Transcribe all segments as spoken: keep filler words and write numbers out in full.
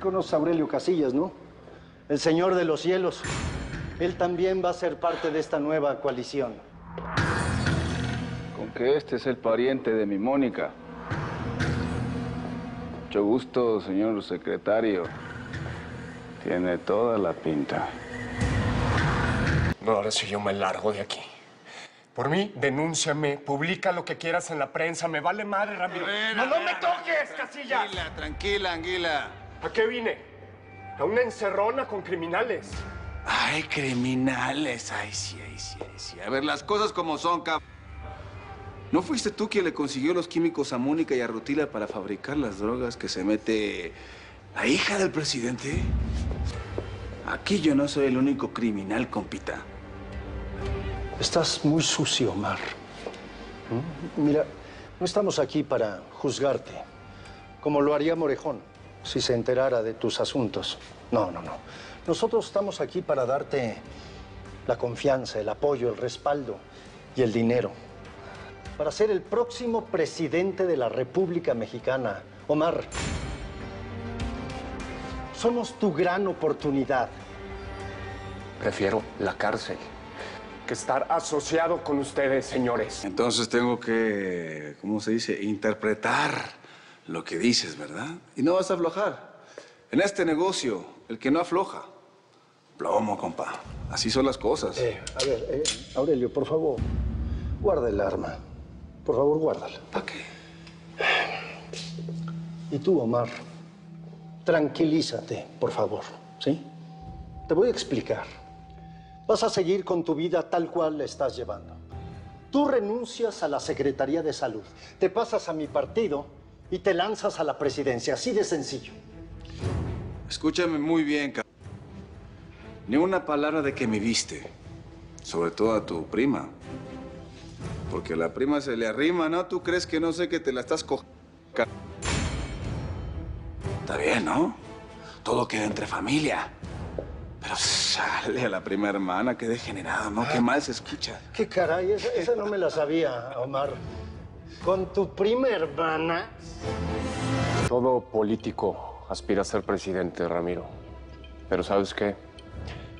Sí conoces a Aurelio Casillas, ¿no? El Senor de los Cielos. Él también va a ser parte de esta nueva coalición. Con que este es el pariente de mi Mónica. Mucho gusto, señor secretario. Tiene toda la pinta. No, ahora sí yo me largo de aquí. Por mí, denúnciame, publica lo que quieras en la prensa. Me vale madre, Ramiro. Vera, ¡No, no vera, me toques, tranquila, Casillas! Tranquila, tranquila, Anguila. ¿A qué vine? A una encerrona con criminales. Ay, criminales. Ay, sí, ay, sí, ay, sí. A ver, las cosas como son, cabrón. ¿No fuiste tú quien le consiguió los químicos a Mónica y a Rutila para fabricar las drogas que se mete la hija del presidente? Aquí yo no soy el único criminal, compita. Estás muy sucio, Omar. ¿Mm? Mira, no estamos aquí para juzgarte, como lo haría Morejón si se enterara de tus asuntos. No, no, no. Nosotros estamos aquí para darte la confianza, el apoyo, el respaldo y el dinero para ser el próximo presidente de la República Mexicana. Omar, somos tu gran oportunidad. Prefiero la cárcel que estar asociado con ustedes, señores. Entonces tengo que, ¿cómo se dice? Interpretar lo que dices, ¿verdad? Y no vas a aflojar. En este negocio, el que no afloja, plomo, compa. Así son las cosas. Eh, a ver, eh, Aurelio, por favor, guarda el arma. Por favor, guárdala. ¿Para qué? Y tú, Omar, tranquilízate, por favor, ¿sí? Te voy a explicar. Vas a seguir con tu vida tal cual la estás llevando. Tú renuncias a la Secretaría de Salud, te pasas a mi partido y te lanzas a la presidencia, así de sencillo. Escúchame muy bien, cabrón. Ni una palabra de que me viste, sobre todo a tu prima. Porque la prima se le arrima, ¿no? ¿Tú crees que no sé que te la estás cogiendo? Está bien, ¿no? Todo queda entre familia. Pero sale a la prima hermana, qué degenerado, ¿no? Qué mal se escucha. Qué caray, esa, esa no me la sabía, Omar. Con tu prima hermana... Todo político aspira a ser presidente, Ramiro. Pero ¿sabes qué?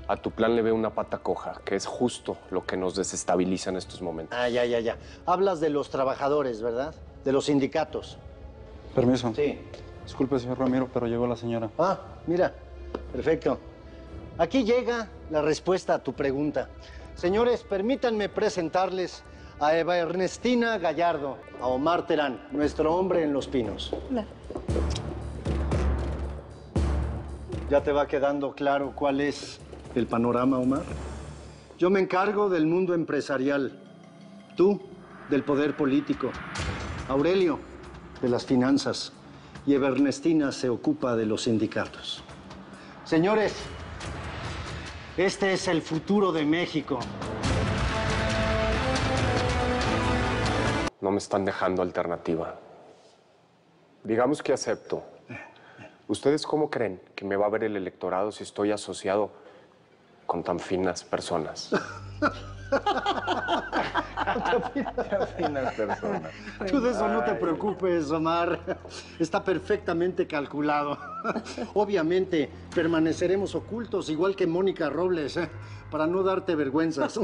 A tu plan le veo una pata coja, que es justo lo que nos desestabiliza en estos momentos. Ah, ya, ya, ya. Hablas de los trabajadores, ¿verdad? De los sindicatos. Permiso. Sí. Disculpe, señor Ramiro, pero llegó la señora. Ah, mira. Perfecto. Aquí llega la respuesta a tu pregunta. Señores, permítanme presentarles a Eva Ernestina Gallardo, a Omar Terán, nuestro hombre en Los Pinos. Hola. ¿Ya te va quedando claro cuál es el panorama, Omar? Yo me encargo del mundo empresarial. Tú, del poder político. Aurelio, de las finanzas. Y Eva Ernestina se ocupa de los sindicatos. Señores, este es el futuro de México. No me están dejando alternativa. Digamos que acepto. ¿Ustedes cómo creen que me va a ver el electorado si estoy asociado con tan finas personas? Tan finas personas. Tú de eso no te preocupes, Omar. Está perfectamente calculado. Obviamente, permaneceremos ocultos, igual que Mónica Robles, ¿eh? Para no darte vergüenzas.